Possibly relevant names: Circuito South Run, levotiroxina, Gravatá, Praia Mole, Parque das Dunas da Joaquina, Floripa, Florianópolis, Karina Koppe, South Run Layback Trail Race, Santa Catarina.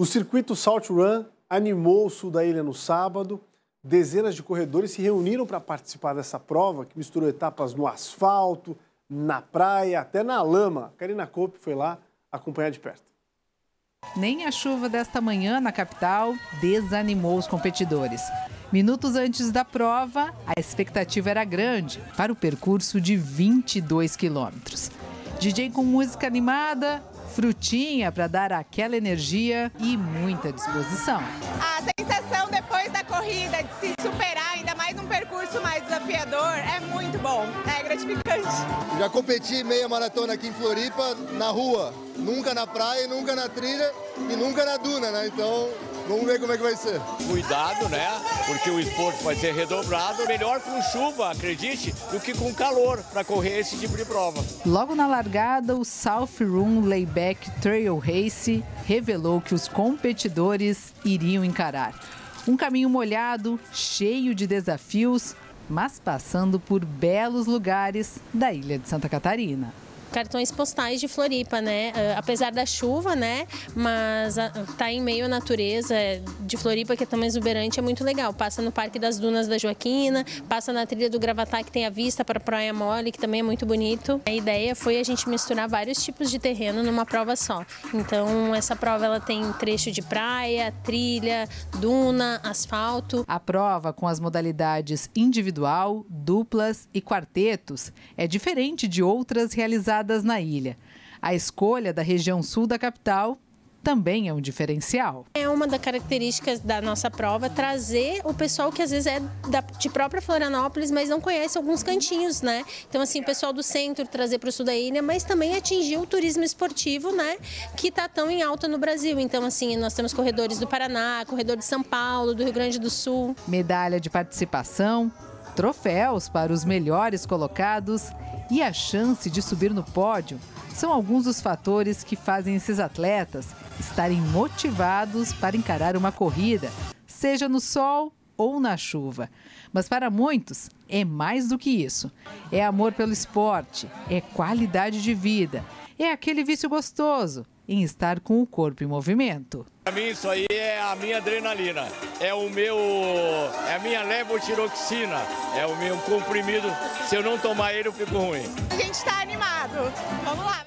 O Circuito South Run animou o sul da ilha no sábado. Dezenas de corredores se reuniram para participar dessa prova, que misturou etapas no asfalto, na praia, até na lama. Karina Koppe foi lá acompanhar de perto. Nem a chuva desta manhã na capital desanimou os competidores. Minutos antes da prova, a expectativa era grande para o percurso de 22 quilômetros. DJ com música animada, frutinha para dar aquela energia e muita disposição. A sensação depois da corrida de se superar, ainda mais um percurso mais desafiador, é muito bom, é gratificante. Já competi meia maratona aqui em Floripa, na rua, nunca na praia, nunca na trilha e nunca na duna, né? Então, vamos ver como é que vai ser. Cuidado, né? Porque o esforço vai ser redobrado, melhor com chuva, acredite, do que com calor para correr esse tipo de prova. Logo na largada, o South Run Layback Trail Race revelou que os competidores iriam encarar um caminho molhado, cheio de desafios, mas passando por belos lugares da ilha de Santa Catarina. Cartões postais de Floripa, né? Apesar da chuva, né? Mas tá em meio à natureza de Floripa, que é tão exuberante, é muito legal. Passa no Parque das Dunas da Joaquina, passa na trilha do Gravatá, que tem a vista para a Praia Mole, que também é muito bonito. A ideia foi a gente misturar vários tipos de terreno numa prova só. Então, essa prova ela tem trecho de praia, trilha, duna, asfalto. A prova com as modalidades individual, duplas e quartetos é diferente de outras realizadas na ilha. A escolha da região sul da capital também é um diferencial. É uma das características da nossa prova trazer o pessoal que às vezes é de própria Florianópolis, mas não conhece alguns cantinhos, né? Então, assim, o pessoal do centro trazer para o sul da ilha, mas também atingir o turismo esportivo, né? Que está tão em alta no Brasil. Então, assim, nós temos corredores do Paraná, corredor de São Paulo, do Rio Grande do Sul. Medalha de participação, troféus para os melhores colocados e a chance de subir no pódio são alguns dos fatores que fazem esses atletas estarem motivados para encarar uma corrida, seja no sol ou na chuva. Mas para muitos é mais do que isso. É amor pelo esporte, é qualidade de vida, é aquele vício gostoso em estar com o corpo em movimento. Para mim isso aí é a minha adrenalina, é a minha levotiroxina, é o meu comprimido, se eu não tomar ele eu fico ruim. A gente está animado, vamos lá.